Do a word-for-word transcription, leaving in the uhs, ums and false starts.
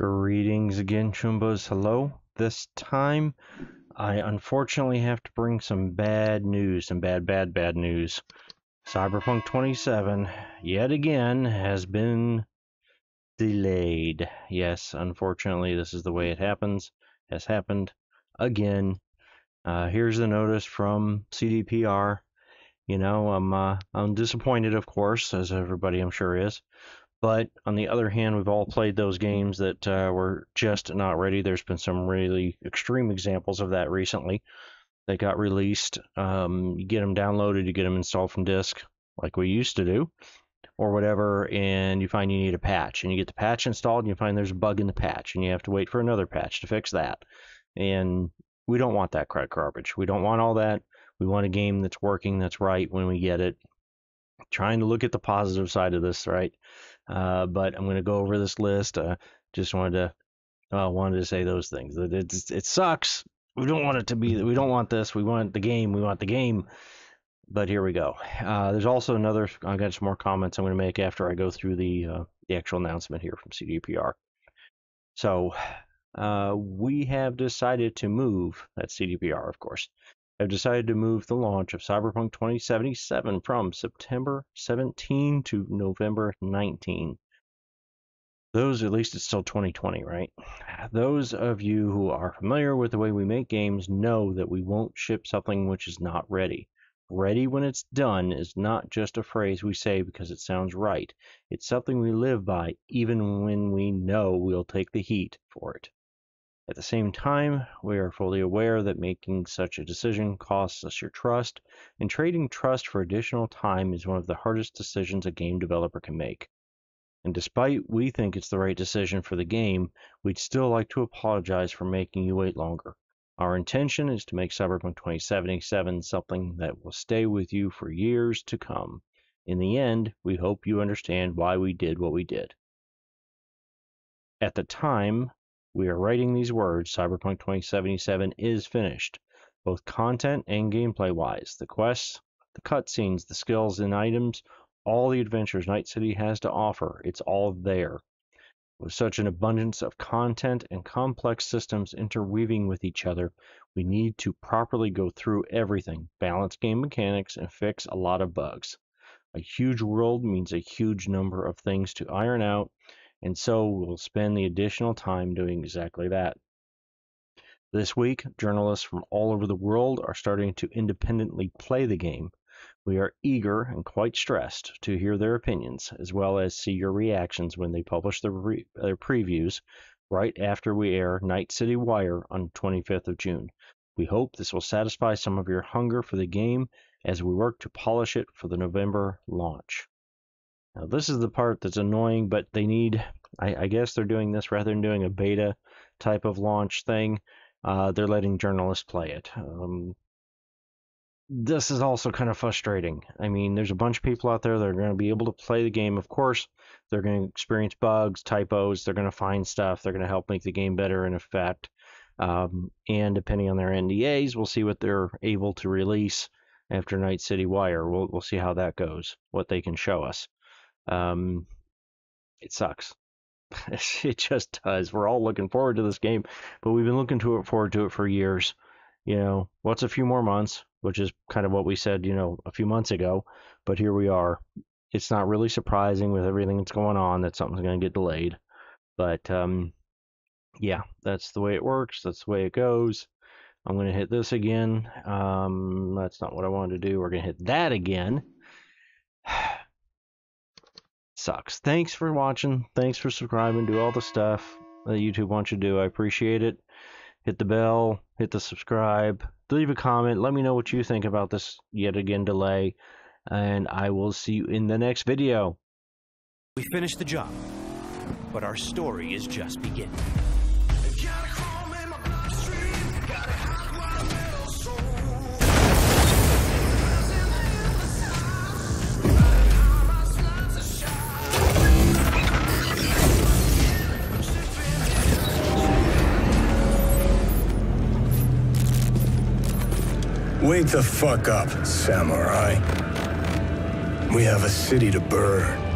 Greetings again, Chumbas. Hello. This time, I unfortunately have to bring some bad news, some bad, bad, bad news. Cyberpunk twenty-seven, yet again, has been delayed. Yes, unfortunately, this is the way it happens. Has happened again. Uh, here's the notice from C D P R. You know, I'm uh, I'm disappointed, of course, as everybody I'm sure is. But on the other hand, we've all played those games that uh, were just not ready. There's been some really extreme examples of that recently. They got released. Um, you get them downloaded, you get them installed from disk, like we used to do, or whatever, and you find you need a patch. And you get the patch installed, and you find there's a bug in the patch, and you have to wait for another patch to fix that. And we don't want that crap garbage. We don't want all that. We want a game that's working, that's right when we get it. Trying to look at the positive side of this, right? Uh, but I'm going to go over this list. Uh, just wanted to uh, wanted to say those things. That it, it sucks. We don't want it to be. We don't want this. We want the game. We want the game. But here we go. Uh, there's also another. I got some more comments I'm going to make after I go through the uh, the actual announcement here from C D P R. So uh, we have decided to move. That's C D P R, of course. Have decided to move the launch of Cyberpunk twenty seventy-seven from September seventeenth to November nineteenth. Those, at least it's still twenty twenty, right? Those of you who are familiar with the way we make games know that we won't ship something which is not ready. Ready when it's done is not just a phrase we say because it sounds right. It's something we live by even when we know we'll take the heat for it. At the same time, we are fully aware that making such a decision costs us your trust, and trading trust for additional time is one of the hardest decisions a game developer can make. And despite we think it's the right decision for the game, we'd still like to apologize for making you wait longer. Our intention is to make Cyberpunk twenty seventy-seven something that will stay with you for years to come. In the end, we hope you understand why we did what we did. At the time we are writing these words, Cyberpunk twenty seventy-seven is finished, both content and gameplay-wise. The quests, the cutscenes, the skills and items, all the adventures Night City has to offer, it's all there. With such an abundance of content and complex systems interweaving with each other, we need to properly go through everything, balance game mechanics, and fix a lot of bugs. A huge world means a huge number of things to iron out, and so we'll spend the additional time doing exactly that. This week, journalists from all over the world are starting to independently play the game. We are eager and quite stressed to hear their opinions, as well as see your reactions when they publish their, re their previews right after we air Night City Wire on the twenty-fifth of June. We hope this will satisfy some of your hunger for the game as we work to polish it for the November launch. Now, this is the part that's annoying, but they need, I, I guess they're doing this rather than doing a beta type of launch thing. Uh, they're letting journalists play it. Um, this is also kind of frustrating. I mean, there's a bunch of people out there that are going to be able to play the game. Of course, they're going to experience bugs, typos. They're going to find stuff. They're going to help make the game better, in effect. Um, and depending on their N D As, we'll see what they're able to release after Night City Wire. We'll, we'll see how that goes, what they can show us. Um, it sucks. It just does. We're all looking forward to this game, but we've been looking to it, forward to it for years. You know, what's a few more months, which is kind of what we said, you know, a few months ago, but here we are. It's not really surprising with everything that's going on that something's going to get delayed, but, um, yeah, that's the way it works. That's the way it goes. I'm going to hit this again. Um, that's not what I wanted to do. We're going to hit that again. Sucks. Thanks for watching. Thanks for subscribing. Do all the stuff that YouTube wants you to do. I appreciate it. Hit the bell. Hit the subscribe. Leave a comment. Let me know what you think about this yet again delay. And I will see you in the next video. We finished the job, but our story is just beginning. Wake the fuck up, samurai. We have a city to burn.